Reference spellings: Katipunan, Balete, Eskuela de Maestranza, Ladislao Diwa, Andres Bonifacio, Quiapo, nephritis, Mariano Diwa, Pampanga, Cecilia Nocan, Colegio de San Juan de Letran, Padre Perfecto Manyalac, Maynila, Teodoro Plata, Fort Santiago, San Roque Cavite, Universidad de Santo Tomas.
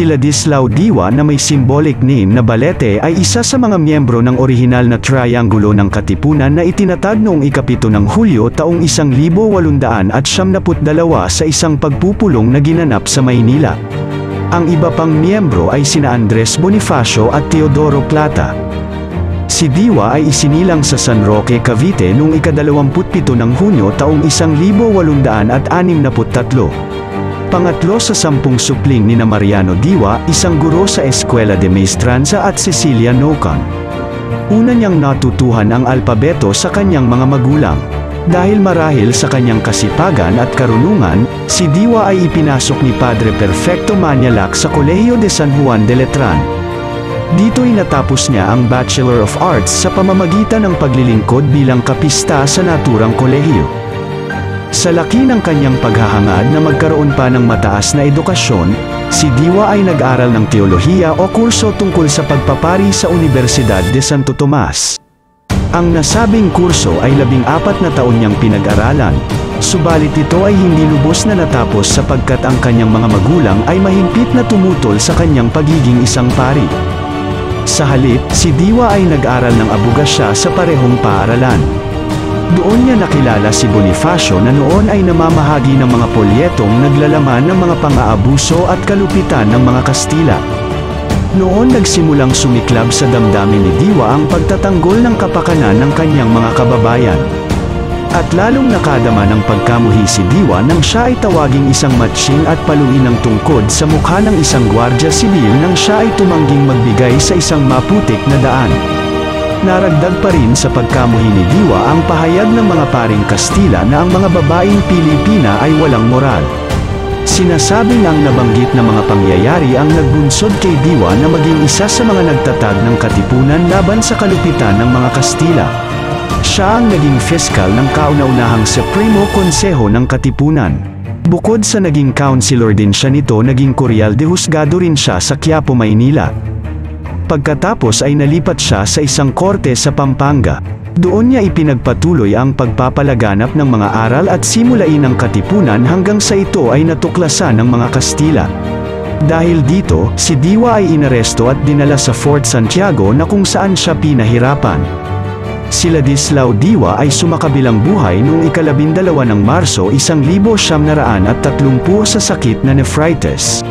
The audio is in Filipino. si Ladislao Diwa na may symbolic name na Balete ay isa sa mga miyembro ng orihinal na triangulo ng Katipunan na itinatag noong ikapito ng Hulyo taong 1892 sa isang pagpupulong na ginanap sa Maynila. Ang iba pang miyembro ay sina Andres Bonifacio at Teodoro Plata. Si Diwa ay isinilang sa San Roque, Cavite noong 27 ng Hunyo taong 1863. Pangatlo sa 10 supling ni na Mariano Diwa, isang guro sa Eskuela de Maestranza at Cecilia Nocan. Una niyang natutuhan ang alpabeto sa kanyang mga magulang. Dahil marahil sa kanyang kasipagan at karunungan, si Diwa ay ipinasok ni Padre Perfecto Manyalac sa Colegio de San Juan de Letran. Dito'y natapos niya ang Bachelor of Arts sa pamamagitan ng paglilingkod bilang kapista sa naturang kolehiyo. Sa laki ng kanyang paghahangad na magkaroon pa ng mataas na edukasyon, si Diwa ay nag-aral ng teolohiya o kurso tungkol sa pagpapari sa Universidad de Santo Tomas. Ang nasabing kurso ay 14 na taon niyang pinag-aralan, subalit ito ay hindi lubos na natapos sapagkat ang kanyang mga magulang ay mahigpit na tumutol sa kanyang pagiging isang pari. Sa halip, si Diwa ay nag-aral ng abogasya sa parehong paaralan. Doon niya nakilala si Bonifacio na noon ay namamahagi ng mga pulyetong naglalaman ng mga pang-aabuso at kalupitan ng mga Kastila. Noon nagsimulang sumiklab sa damdamin ni Diwa ang pagtatanggol ng kapakanan ng kanyang mga kababayan. At lalong nakadama ng pagkamuhi si Diwa nang siya ay tawaging isang matching at paluin ng tungkod sa mukha ng isang gwardya sibil nang siya ay tumangging magbigay sa isang maputik na daan. Naragdag pa rin sa pagkamuhi ni Diwa ang pahayag ng mga paring Kastila na ang mga babaeng Pilipina ay walang moral. Sinasabi ng nabanggit na mga pangyayari ang nagbunsod kay Diwa na maging isa sa mga nagtatag ng Katipunan laban sa kalupitan ng mga Kastila. Siya ang naging fiskal ng kauna-unahang Supremo Konseho ng Katipunan. Bukod sa naging counselor din siya nito, naging kuryal de husgado rin siya sa Quiapo, Maynila. Pagkatapos ay nalipat siya sa isang korte sa Pampanga. Doon niya ipinagpatuloy ang pagpapalaganap ng mga aral at simulain ng Katipunan hanggang sa ito ay natuklasan ng mga Kastila. Dahil dito, si Diwa ay inaresto at dinala sa Fort Santiago na kung saan siya pinahirapan. Si Ladislao Diwa ay sumakabilang buhay noong 12 ng Marso 1930 sa sakit na nephritis.